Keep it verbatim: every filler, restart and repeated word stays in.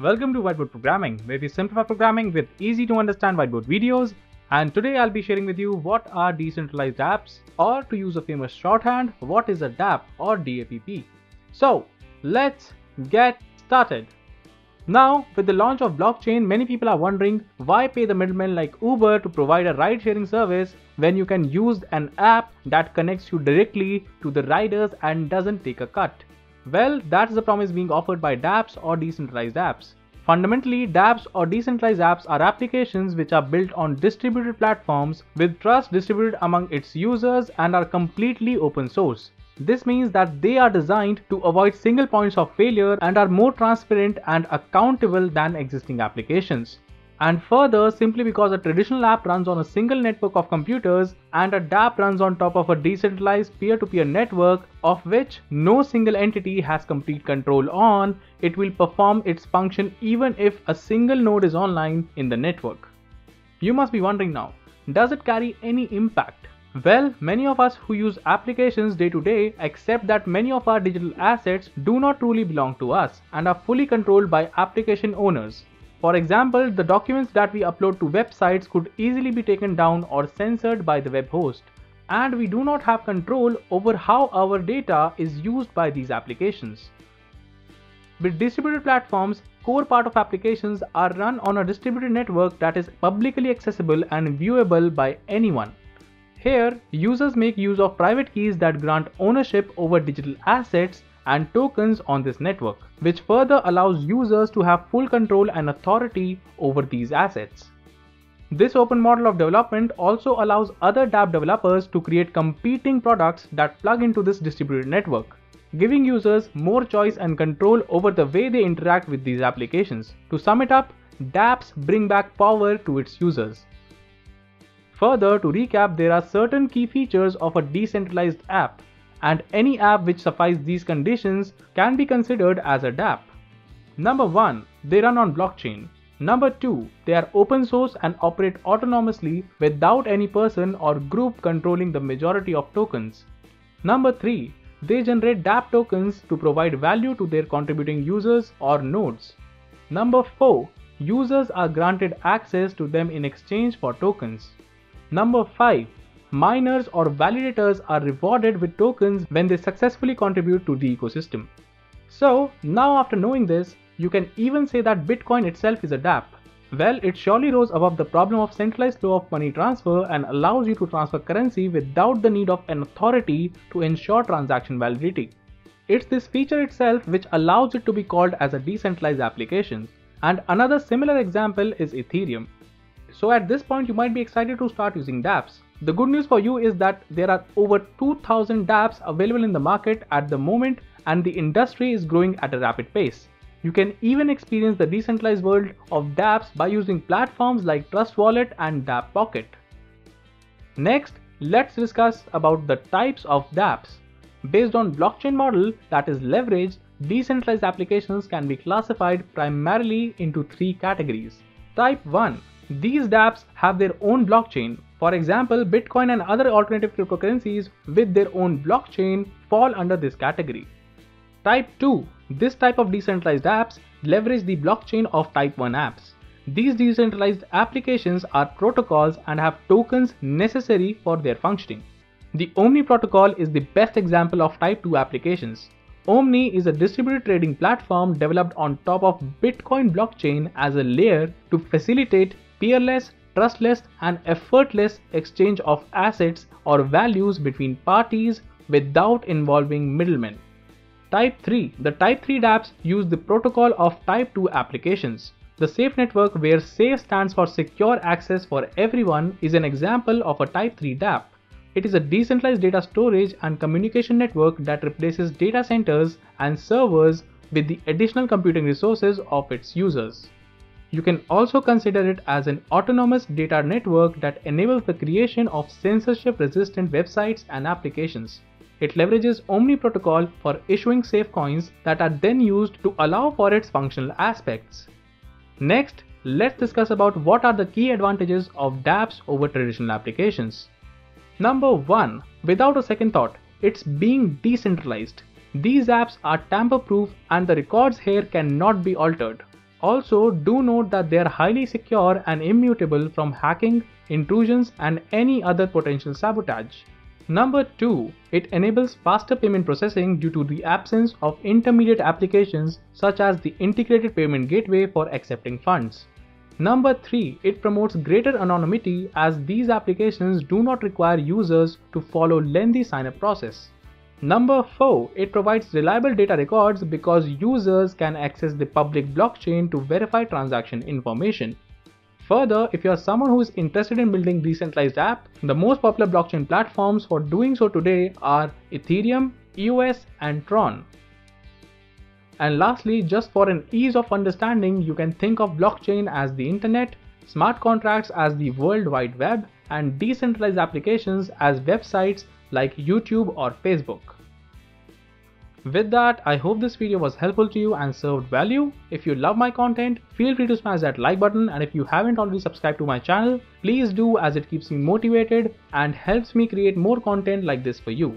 Welcome to Whiteboard Programming, where we simplify programming with easy to understand whiteboard videos. And today I'll be sharing with you what are decentralized apps, or to use a famous shorthand, what is a DApp or DApp. So let's get started. Now, with the launch of blockchain, many people are wondering why pay the middlemen like Uber to provide a ride-sharing service when you can use an app that connects you directly to the riders and doesn't take a cut. Well, that's the promise being offered by DApps or decentralized apps. Fundamentally, DApps or decentralized apps are applications which are built on distributed platforms with trust distributed among its users and are completely open source. This means that they are designed to avoid single points of failure and are more transparent and accountable than existing applications. And further, simply because a traditional app runs on a single network of computers and a DApp runs on top of a decentralized peer-to-peer network of which no single entity has complete control on, it will perform its function even if a single node is online in the network. You must be wondering now, does it carry any impact? Well, many of us who use applications day to day accept that many of our digital assets do not truly belong to us and are fully controlled by application owners. For example, the documents that we upload to websites could easily be taken down or censored by the web host, and we do not have control over how our data is used by these applications. With distributed platforms, core part of applications are run on a distributed network that is publicly accessible and viewable by anyone. Here, users make use of private keys that grant ownership over digital assets and tokens on this network, which further allows users to have full control and authority over these assets. This open model of development also allows other DApp developers to create competing products that plug into this distributed network, giving users more choice and control over the way they interact with these applications. To sum it up, DApps bring back power to its users. Further, to recap, there are certain key features of a decentralized app, and any app which satisfies these conditions can be considered as a DApp. Number one. They run on blockchain. Number two. They are open source and operate autonomously without any person or group controlling the majority of tokens. Number three. They generate DApp tokens to provide value to their contributing users or nodes. Number four. Users are granted access to them in exchange for tokens. Number five. Miners or validators are rewarded with tokens when they successfully contribute to the ecosystem. So now, after knowing this, you can even say that Bitcoin itself is a DApp. Well, it surely rose above the problem of centralized flow of money transfer and allows you to transfer currency without the need of an authority to ensure transaction validity. It's this feature itself which allows it to be called as a decentralized application. And another similar example is Ethereum. So at this point, you might be excited to start using DApps. The good news for you is that there are over two thousand DApps available in the market at the moment, and the industry is growing at a rapid pace. You can even experience the decentralized world of DApps by using platforms like Trust Wallet and DApp Pocket. Next, let's discuss about the types of DApps. Based on blockchain model that is leveraged, decentralized applications can be classified primarily into three categories. Type one. These DApps have their own blockchain. For example, Bitcoin and other alternative cryptocurrencies with their own blockchain fall under this category. Type two. This type of decentralized apps leverage the blockchain of type one apps. These decentralized applications are protocols and have tokens necessary for their functioning. The Omni protocol is the best example of type two applications. Omni is a distributed trading platform developed on top of Bitcoin blockchain as a layer to facilitate peerless, trustless, and effortless exchange of assets or values between parties without involving middlemen. Type three. The Type three DApps use the protocol of Type two applications. The Safe network, where Safe stands for Secure Access for Everyone, is an example of a Type three DApp. It is a decentralized data storage and communication network that replaces data centers and servers with the additional computing resources of its users. You can also consider it as an autonomous data network that enables the creation of censorship-resistant websites and applications. It leverages Omni protocol for issuing Safe coins that are then used to allow for its functional aspects. Next, let's discuss about what are the key advantages of DApps over traditional applications. Number one. Without a second thought, it's being decentralized. These apps are tamper-proof and the records here cannot be altered. Also, do note that they are highly secure and immutable from hacking, intrusions, and any other potential sabotage. Number two. It enables faster payment processing due to the absence of intermediate applications such as the integrated payment gateway for accepting funds. Number three. It promotes greater anonymity as these applications do not require users to follow lengthy sign-up process. Number four. It provides reliable data records because users can access the public blockchain to verify transaction information. Further, if you are someone who is interested in building decentralized app, the most popular blockchain platforms for doing so today are Ethereum, E O S, and Tron. And lastly, just for an ease of understanding, you can think of blockchain as the internet, smart contracts as the World Wide Web, and decentralized applications as websites like YouTube or Facebook. With that, I hope this video was helpful to you and served value. If you love my content, feel free to smash that like button, and if you haven't already subscribed to my channel, please do, as it keeps me motivated and helps me create more content like this for you.